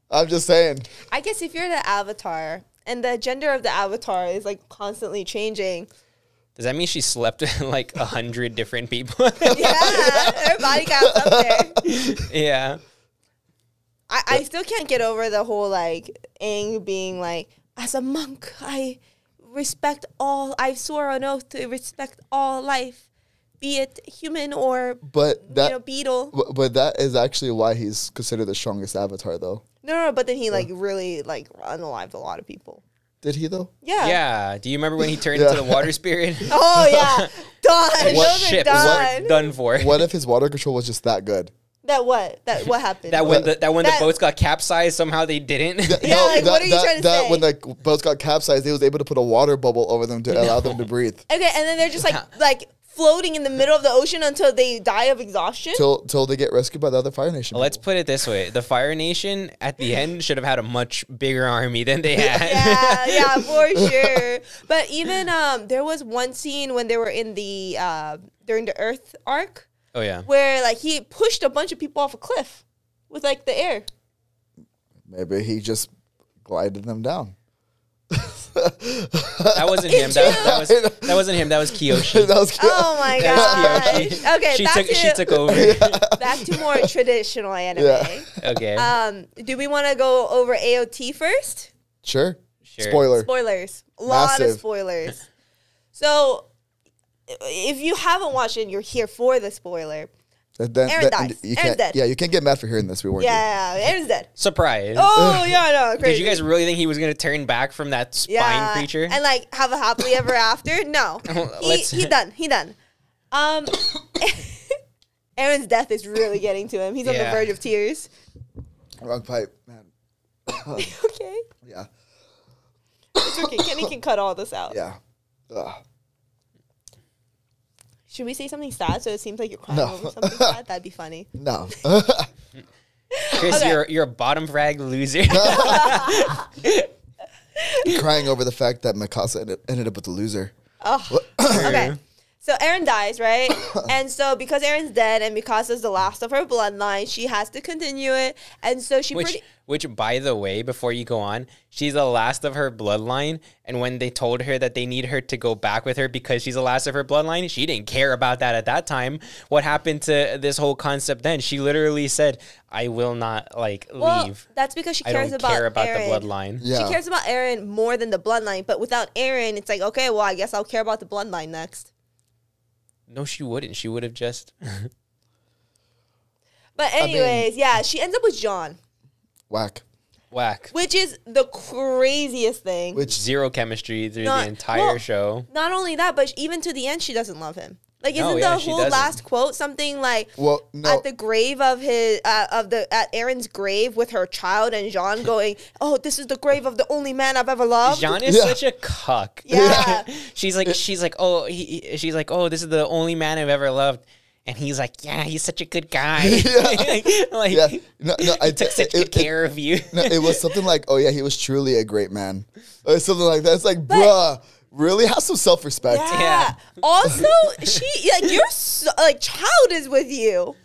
I'm just saying. I guess if you're the Avatar and the gender of the Avatar is like constantly changing. Does that mean she slept with like 100 different people? Yeah, her body count's up there. Yeah. I still can't get over the whole like Aang being like, as a monk, I swore on oath to respect all life. Be it human or beetle. But that is actually why he's considered the strongest Avatar, though. No, but then he like really like unalived a lot of people. Did he though? Yeah. Yeah. Do you remember when he turned into the water spirit? Oh yeah, done. Done for. What if his water control was just that good? What happened? When the boats got capsized, somehow they didn't. What are you trying to say? When the boats got capsized, they was able to put a water bubble over them to allow them to breathe. Okay, and then they're just like floating in the middle of the ocean until they die of exhaustion? Till they get rescued by the other Fire Nation. Well, let's put it this way. The Fire Nation at the end should have had a much bigger army than they had. Yeah, for sure. But even there was one scene when they were in the during the Earth arc. Oh yeah. Where like he pushed a bunch of people off a cliff with like the air. Maybe he just glided them down. That wasn't him. That wasn't him. That was Kiyoshi. That was Kiyoshi. Oh my god. Okay, she took over. Back to more traditional anime. Yeah. Okay. Do we want to go over AOT first? Sure. Spoilers. A lot of spoilers. So, if you haven't watched it, and you're here for the spoiler. Eren dies. Eren's dead. Yeah, you can't get mad for hearing this. We weren't. Yeah, Eren's dead. Surprise. Oh, yeah, no, crazy. Did you guys really think he was going to turn back from that spine creature? And, like, have a happily ever after? No. He done. Eren's death is really getting to him. He's on the verge of tears. Wrong pipe, man. Okay? Yeah. It's okay. Kenny can cut all this out. Yeah. Ugh. Should we say something sad so it seems like you're crying over something sad? That'd be funny. No. Chris, you're a bottom frag loser. Crying over the fact that Mikasa ended up with a loser. Oh. Okay. So Eren dies, right? And so because Eren's dead and Mikasa's the last of her bloodline, she has to continue it. And so she Which, by the way, before you go on, she's the last of her bloodline. And when they told her that they need her to go back with her because she's the last of her bloodline, she didn't care about that at that time. What happened to this whole concept then? She literally said, I will not, like, leave. That's because she cares about Eren. The bloodline. Yeah. She cares about Eren more than the bloodline. But without Eren, it's like, okay, well, I guess I'll care about the bloodline next. No, she wouldn't. She would have just. But anyways, yeah, she ends up with Jean. Whack. Which is the craziest thing. Which zero chemistry through the entire show. Not only that, but even to the end, she doesn't love him. Like, isn't the whole last quote something like, at the grave of his, at Eren's grave with her child and Jean going, oh, this is the grave of the only man I've ever loved. Jean is such a cuck. Yeah. she's like, oh, this is the only man I've ever loved. And he's like, yeah, he's such a good guy. I took such good care of you. No, it was something like, oh yeah, he was truly a great man. Or something like that. It's like, bruh. Really have some self-respect. Yeah. Also, she like your child is with you.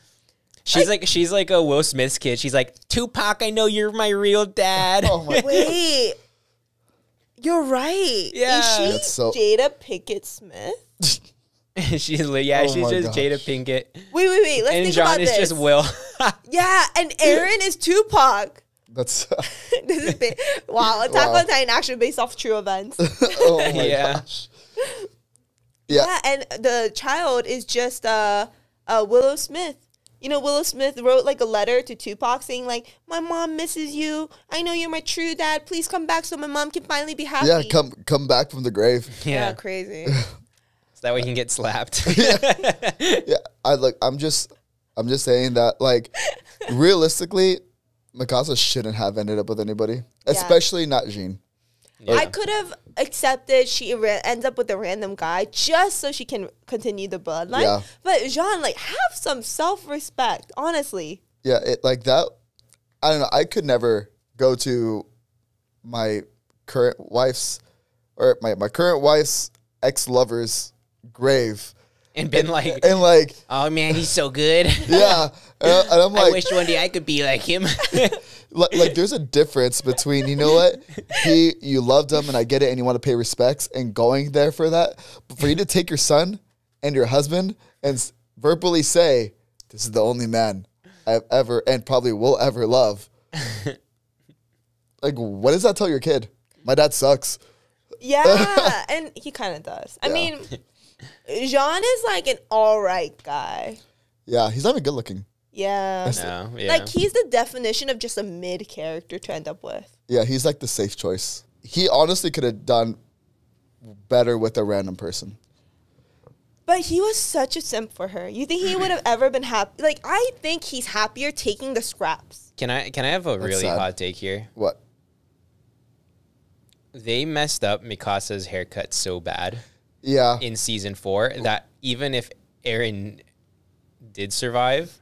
She's like she's like a Will Smith's kid. She's like, Tupac, I know you're my real dad. Oh my wait, you're right. Yeah, is she Jada Pinkett Smith? she's just Jada Pinkett. Wait. Let's think about this. And John is just Will. Yeah, and Eren is Tupac. That's this is big. Wow. Attack on Titan action based off true events. Oh my gosh. Yeah, and the child is just Willow Smith. You know, Willow Smith wrote like a letter to Tupac saying like, my mom misses you. I know you're my true dad. Please come back so my mom can finally be happy. Yeah, come back from the grave. Yeah, crazy. So that way you can get slapped. I'm just saying that like realistically Mikasa shouldn't have ended up with anybody, especially not Jean. Yeah. I could have accepted she ends up with a random guy just so she can continue the bloodline. Yeah. But Jean, like, have some self-respect, honestly. Yeah, like that. I don't know. I could never go to my current wife's or my current wife's ex-lover's grave. And been like, oh man, he's so good. Yeah, and I'm like, I wish one day I could be like him. like, there's a difference between you know what you loved him, and I get it, and you want to pay respects, and going there for that, but for you to take your son and your husband and verbally say, "This is the only man I've ever and probably will ever love." Like, what does that tell your kid? My dad sucks. Yeah, and he kind of does. I mean. Jean is like an all right guy. Yeah, he's not even good looking. Yeah. No, like he's the definition of just a mid character to end up with. Yeah, he's like the safe choice. He honestly could have done better with a random person. But he was such a simp for her. You think he would have ever been happy? Like I think he's happier taking the scraps. Can I have a really hot take here? What? They messed up Mikasa's haircut so bad. Yeah, in season 4, that even if Eren did survive,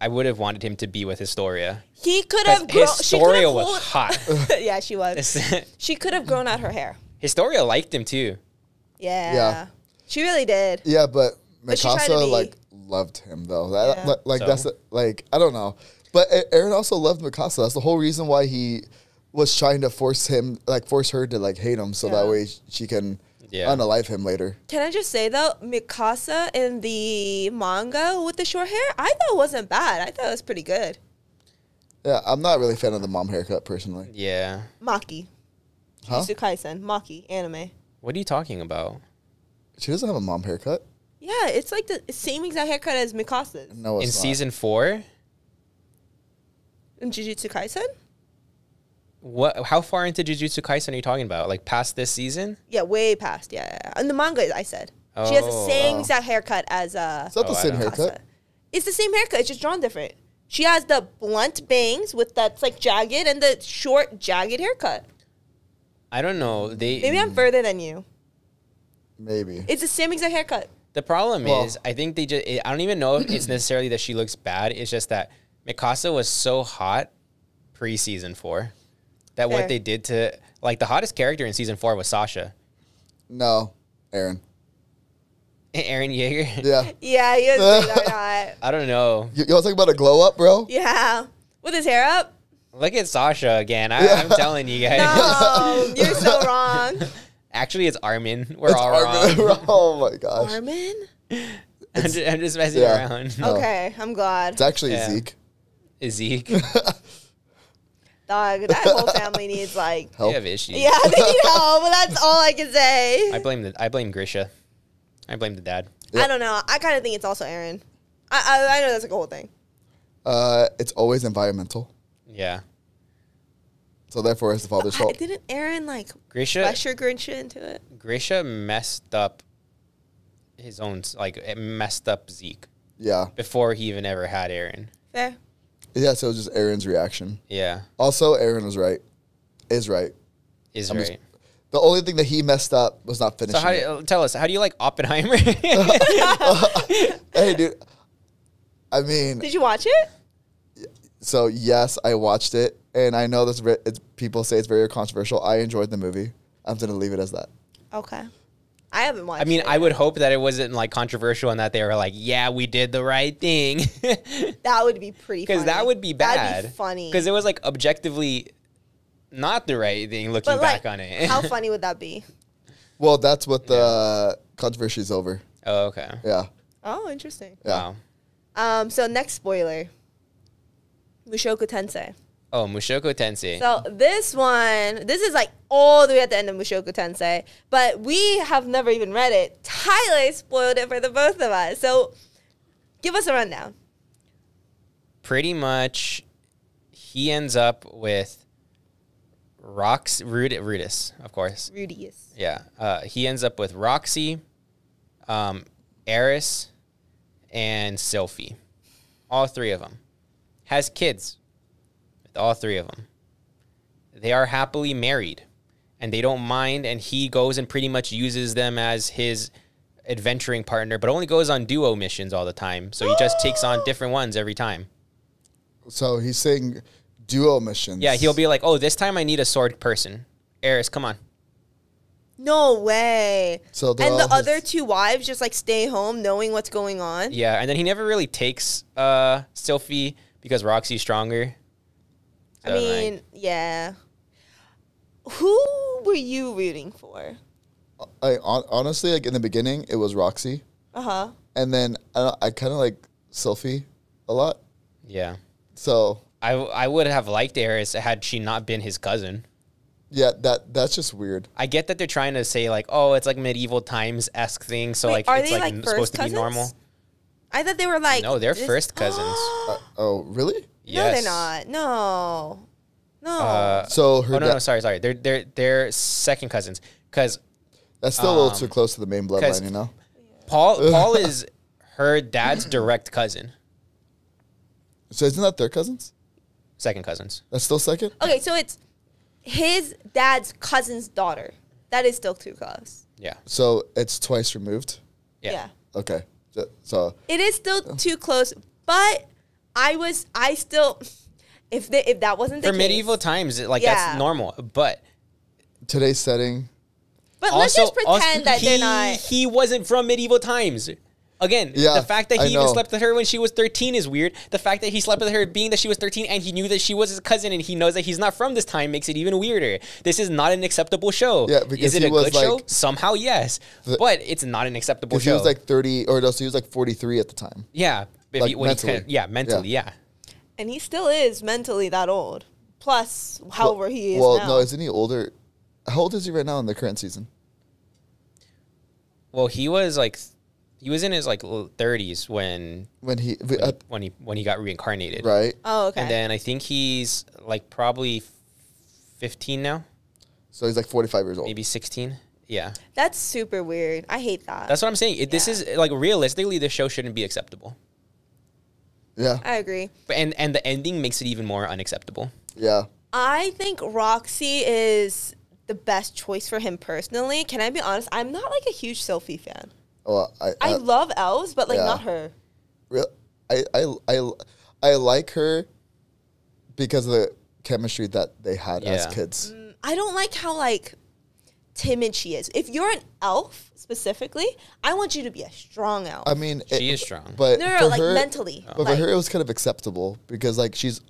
I would have wanted him to be with Historia. He could have grown. Historia was hot. Yeah, she was. She could have grown out her hair. Historia liked him too. Yeah, she really did. Yeah, but Mikasa like loved him though. Yeah. Like that's like I don't know. But Eren also loved Mikasa. That's the whole reason why he was trying to force him, like force her to like hate him, so that way she can unalive him later. Can I just say though, Mikasa in the manga with the short hair, I thought it wasn't bad. I thought it was pretty good. Yeah, I'm not really a fan of the mom haircut personally. Yeah. Maki. Huh? Jujutsu Kaisen, Maki anime. What are you talking about? She doesn't have a mom haircut. Yeah, it's like the same exact haircut as Mikasa's. No, it's not. Season 4. In Jujutsu Kaisen. What? How far into Jujutsu Kaisen are you talking about? Like past this season? Yeah, way past. Yeah. In the manga, I said she has the same exact haircut as. It's not the same haircut. It's the same haircut. It's just drawn different. She has the blunt bangs with that's like jagged and the short jagged haircut. I don't know. Maybe I'm further than you. Maybe. It's the same exact haircut. The problem is, I think they just, I don't even know if it's necessarily that she looks bad. It's just that Mikasa was so hot pre-season 4 that what they did to, like, the hottest character in season 4 was Sasha. No, Eren. Eren Yeager? Yeah. Yeah, he was really hot. I don't know. You want to talk about a glow up, bro? Yeah. With his hair up? Look at Sasha again. I'm telling you guys. No, you're so wrong. Actually, it's Armin. We're all wrong. Oh, my gosh. Armin? I'm just messing around. No. Okay, I'm glad. It's actually Zeke. Zeke? Dog, that whole family needs, like... help. They have issues. Yeah, they need help, but that's all I can say. I blame Grisha. I blame the dad. Yep. I don't know. I kind of think it's also Eren. I know that's like a whole thing. It's always environmental. Yeah. So therefore, it's the father's fault. Didn't Eren like pressure Grisha into it? Grisha messed up his own, like it messed up Zeke. Yeah. Before he even ever had Eren. Fair. Yeah, so it was just Eren's reaction. Yeah. Also, Eren was right. Is right. Just, the only thing that he messed up was not finishing. So tell us, how do you like Oppenheimer? Hey, dude. I mean, did you watch it? So yes, I watched it. And I know this. People say it's very controversial. I enjoyed the movie. I'm gonna leave it as that. Okay, I haven't watched. I mean, I would hope that it wasn't like controversial and that they were like, "Yeah, we did the right thing." That would be pretty. Because that would be bad. That'd be funny. Because it was like objectively not the right thing. Looking back on it, how funny would that be? Well, that's what the controversy is over. Oh, okay. Yeah. Oh, interesting. Yeah. Wow. So next spoiler, Mushoku Tensei. Oh, Mushoku Tensei. So this one, this is like all the way at the end of Mushoku Tensei, but we have never even read it. Tyler spoiled it for the both of us. So give us a rundown. Pretty much, he ends up with Rudeus, of course. Rudeus. Yeah. He ends up with Roxy, Eris, and Sylphie. All three of them. Has kids. All three of them. They are happily married and they don't mind, and he goes and pretty much uses them as his adventuring partner, but only goes on duo missions all the time. So he just takes on different ones every time. So he's saying duo missions. Yeah, he'll be like, oh, this time I need a sword person. Eris, come on. No way. So and the other two wives just like stay home knowing what's going on. Yeah, and then he never really takes Sylphie because Roxy's stronger. So I mean, yeah. Who were you rooting for? I honestly, like in the beginning, it was Roxy. Uh-huh. And then I kind of like Sylphie a lot. Yeah. So I would have liked Eris had she not been his cousin. Yeah, that's just weird. I get that they're trying to say like, oh, it's like medieval times-esque thing, so wait, like it's like supposed to be normal. I thought they were like no, they're first cousins. Oh, really? Yes. No, they're not. No. So her sorry. They're second cousins because that's still a little too close to the main bloodline, you know. Paul is her dad's direct cousin. So isn't that their cousins? Second cousins. That's still second? Okay, so it's his dad's cousin's daughter. That is still too close. Yeah. So it's twice removed? Yeah. Okay. So it is still too close, but I still, if that wasn't the case. For medieval times, like that's normal, but. Today's setting. But also, let's just pretend that they're not. He wasn't from medieval times. Again, the fact that he even slept with her when she was 13 is weird. The fact that he slept with her being that she was 13 and he knew that she was his cousin and he knows that he's not from this time makes it even weirder. This is not an acceptable show. Yeah, because is it a good show? Somehow, yes. But it's not an acceptable show. He was like 30, or no, so he was like 43 at the time. Yeah. Like mentally. Kinda, yeah, mentally, yeah. And he still is mentally that old. Plus, however he is now. No, isn't he older? How old is he right now in the current season? Well, he was like... He was in his like 30s when he got reincarnated. Right. Oh, okay. And then I think he's like probably 15 now. So he's like 45 years old. Maybe 16. Yeah. That's super weird. I hate that. That's what I'm saying. This is like realistically, the show shouldn't be acceptable. Yeah. I agree. And the ending makes it even more unacceptable. Yeah. I think Roxy is the best choice for him personally. Can I be honest? I'm not like a huge Sylphie fan. Well, I love elves, but like not her. I like her because of the chemistry that they had as kids. I don't like how like timid she is. If you're an elf specifically, I want you to be a strong elf. I mean, she is strong, but no, like her, mentally. But for her, it was kind of acceptable because like she's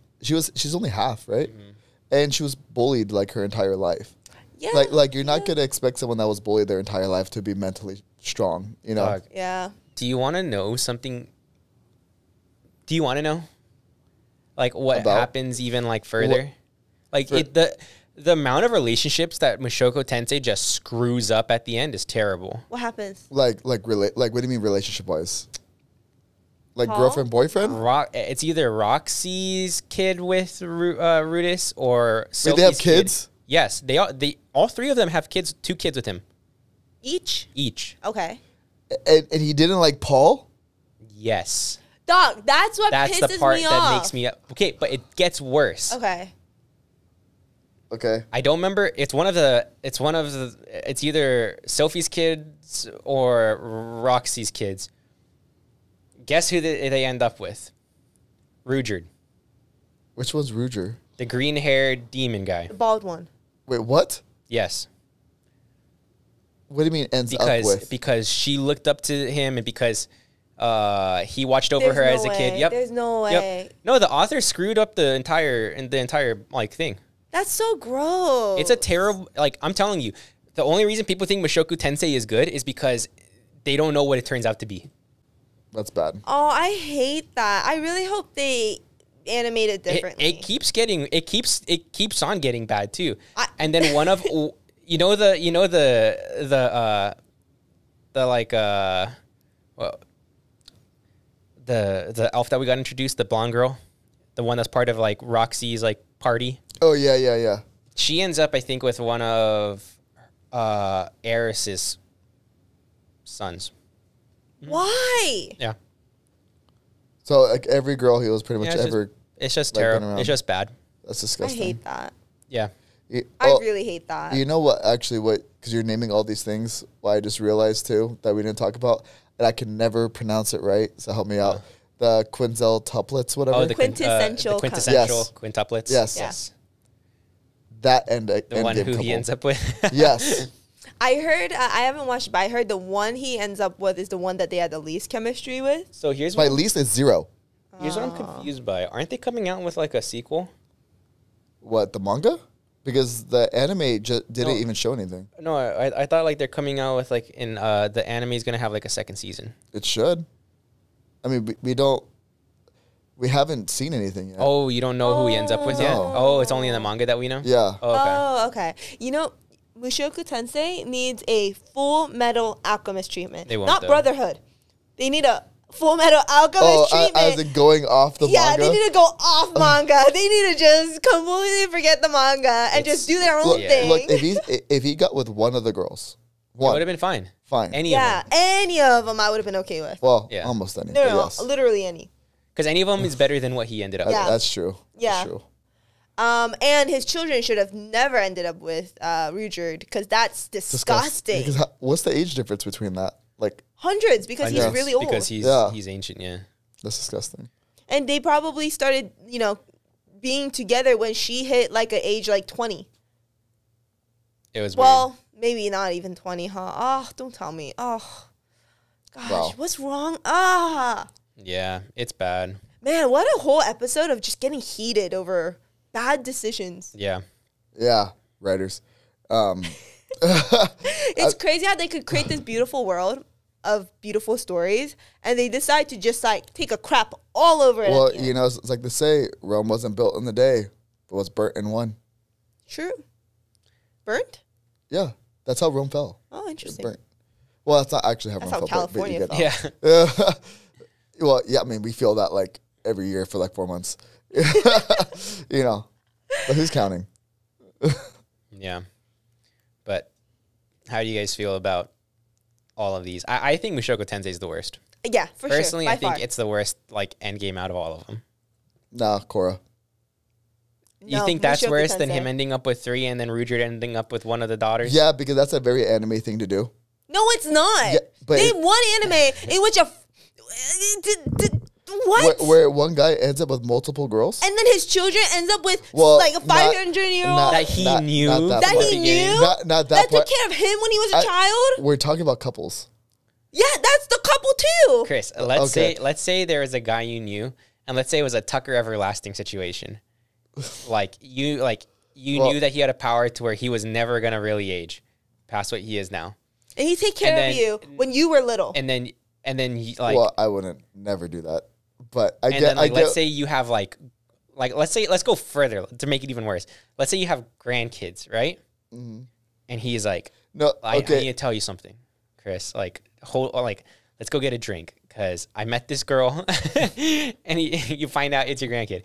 only half, right? Mm-hmm. And she was bullied like her entire life. Yeah, like you're not gonna expect someone that was bullied their entire life to be mentally strong, you know. Yeah. Do you want to know something? Do you want to know, like, what happens even like further? Like the amount of relationships that Mushoku Tensei just screws up at the end is terrible. What happens? Like what do you mean relationship wise? Like Paul? Girlfriend boyfriend? It's either Roxy's kid with Rudeus or Sylphie's. Wait, they have kids? Kid. Yes, all three of them have kids. Two kids with him. Each? Each. Okay. And he didn't like Paul? Yes. Dog, that's what pisses me off. That's the part that makes me... Okay, but it gets worse. Okay. Okay. I don't remember. It's either Sophie's kids or Roxy's kids. Guess who they end up with? Ruger. Which one's Ruger? The green-haired demon guy. The bald one. Wait, what? Yes. What do you mean ends up with? Because she looked up to him and because he watched over her as a kid. Yep. There's no way. Yep. No, the author screwed up the entire like thing. That's so gross. It's a terrible, like, I'm telling you, the only reason people think Mushoku Tensei is good is because they don't know what it turns out to be. That's bad. Oh, I hate that. I really hope they animate it differently. It keeps on getting bad too. And then one of the elf that we got introduced, the blonde girl, the one that's part of like Roxy's like party. Oh yeah. She ends up, I think, with one of Eris's sons. Why? Yeah. So like every girl he was pretty much ever. It's just terrible. It's just bad. That's disgusting. I hate that. Yeah. I really hate that. You know what, actually, because you're naming all these things, what I just realized, too, that we didn't talk about, and I can never pronounce it right, so help me out. The quintuplets, whatever. Oh, the quintessential. The quintessential quintuplets. Yes. Yes. That the one who he ends up with. Yes. I heard, I haven't watched it, but I heard the one he ends up with is the one that they had the least chemistry with. So here's what. By least, it's zero. Here's what I'm confused by. Aren't they coming out with, like, a sequel? What, the manga? Because the anime didn't even show anything. No, I thought like they're coming out with like the anime is gonna have like a second season. It should. I mean, we haven't seen anything yet. Oh, you don't know who he ends up with yet? Oh, it's only in the manga that we know. Yeah. Oh, okay. You know, Mushoku Tensei needs a Full Metal Alchemist treatment. They won't, not though. Brotherhood. They need a Full Metal Alchemist treatment. As in going off the manga? Yeah, they need to go off manga. They need to just completely forget the manga and just do their own thing. Look, if he got with one of the girls, it would have been fine. Fine. Any of them I would have been okay with. Well, almost any. No, literally any. Because any of them is better than what he ended up with. That's true. Yeah. That's true. And his children should have never ended up with Rudyard because that's disgusting. Because what's the age difference between that? Like hundreds, because he's really old. Because he's ancient, yeah. That's disgusting. And they probably started, you know, being together when she hit like an age like 20. It was weird. Maybe not even 20, huh? Oh, don't tell me. Oh, Gosh, bro. What's wrong? Yeah, it's bad. Man, what a whole episode of just getting heated over bad decisions. Yeah. Yeah, writers. It's crazy how they could create this beautiful world of beautiful stories, and they decide to just, like, take a crap all over it. Well, you know, it's like they say, Rome wasn't built in the day, but was burnt in one. True. Burnt? Yeah. That's how Rome fell. Oh, interesting. Burnt. Well, that's not actually how Rome fell. That's how California fell. Yeah. Well, yeah, I mean, we feel that, like, every year for, like, 4 months. You know. But who's counting? Yeah. But how do you guys feel about all of these? I think Mushoku Tensei is the worst. Yeah, for sure. Personally, I think it's the worst, like, end game out of all of them. Nah, Korra. You think that's worse than him ending up with 3 and then Rudyard ending up with 1 of the daughters? Yeah, because that's a very anime thing to do. No, it's not. Yeah, but Name one anime in which a... What? Where one guy ends up with multiple girls? And then his children ends up with, like, a 500-year-old. That he knew. That he knew? That took care of him when he was a child? We're talking about couples. Yeah, that's the couple, too. Chris, let's say there was a guy you knew, and let's say it was a Tucker Everlasting situation. Like, you knew that he had a power to where he was never going to really age past what he is now. And he take care of you when you were little. And then he, like... Well, I wouldn't never do that. But I get... Like, let's say you have, like, let's say... Let's go further to make it even worse. Let's say you have grandkids, right? Mm-hmm. And he's like, no, okay. I need to tell you something, Chris. Like, let's go get a drink because I met this girl. And you find out it's your grandkid.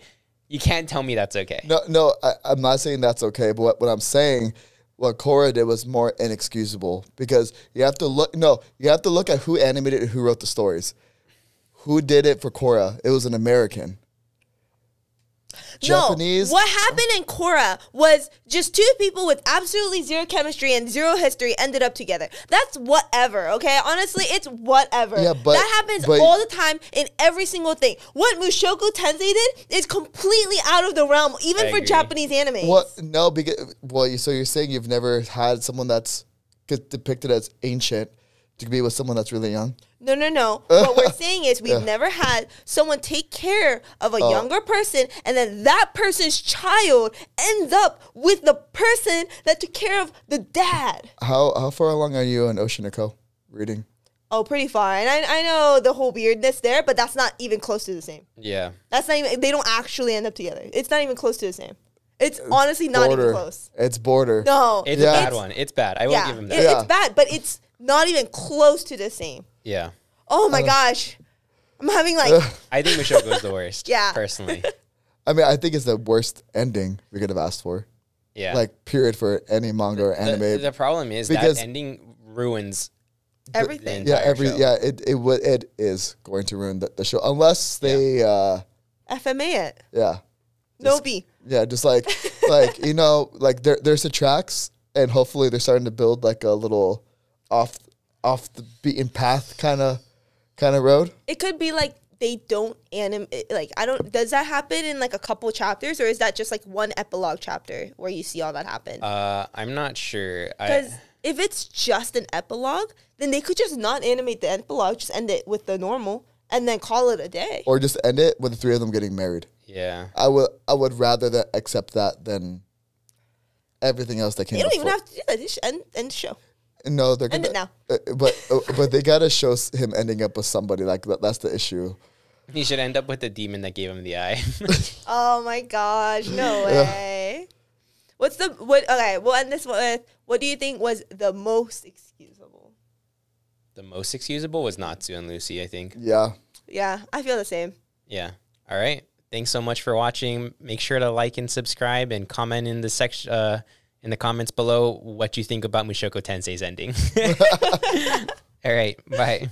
You can't tell me that's okay. No, I'm not saying that's okay. But what I'm saying, what Korra did was more inexcusable because you have to look. No, you have to look at who animated and who wrote the stories. Who did it for Korra? It was an American. Japanese. What happened in Korra was just 2 people with absolutely 0 chemistry and 0 history ended up together. That's whatever, okay? Honestly, it's whatever. Yeah, but, that happens all the time in every single thing. What Mushoku Tensei did is completely out of the realm, even for Japanese anime. Well, no, because so you're saying you've never had someone that's depicted as ancient to be with someone that's really young? No. What we're saying is we've never had someone take care of a younger person and then that person's child ends up with the person that took care of the dad. How far along are you on Oshinoko reading? Oh, pretty far. And I know the whole weirdness there, but that's not even close to the same. Yeah. That's not even, they don't actually end up together. It's not even close to the same. It's honestly not even close. It's border. No. It's a bad one. It's bad. I won't give him that. It's bad, but it's not even close to the same. Yeah. Oh my gosh, I'm having like. I think Mushoku is the worst. Yeah. Personally, I mean, I think it's the worst ending we could have asked for. Yeah. Like period for any manga or anime. The problem is that ending ruins everything. It is going to ruin the show unless they FMA it. Yeah. Just like you know, like there's the tracks, and hopefully they're starting to build like a little off the beaten path kind of road. It could be like they don't animate. Like I don't. Does that happen in like a couple chapters, or is that just like one epilogue chapter where you see all that happen? I'm not sure. Because if it's just an epilogue, then they could just not animate the epilogue, just end it with the normal, and then call it a day. Or just end it with the 3 of them getting married. Yeah, I would rather that accept that than everything else that came. They don't even have to do that. They should end the show. No, they're gonna end it now. But they gotta show him ending up with somebody. Like that's the issue. He should end up with the demon that gave him the eye. Oh my gosh! No way. What's the what? Okay, we'll end this with. What do you think was the most excusable? The most excusable was Natsu and Lucy. I think. Yeah. Yeah, I feel the same. Yeah. All right. Thanks so much for watching. Make sure to like and subscribe and comment in the section. In the comments below what you think about Mushoku Tensei's ending. All right, bye.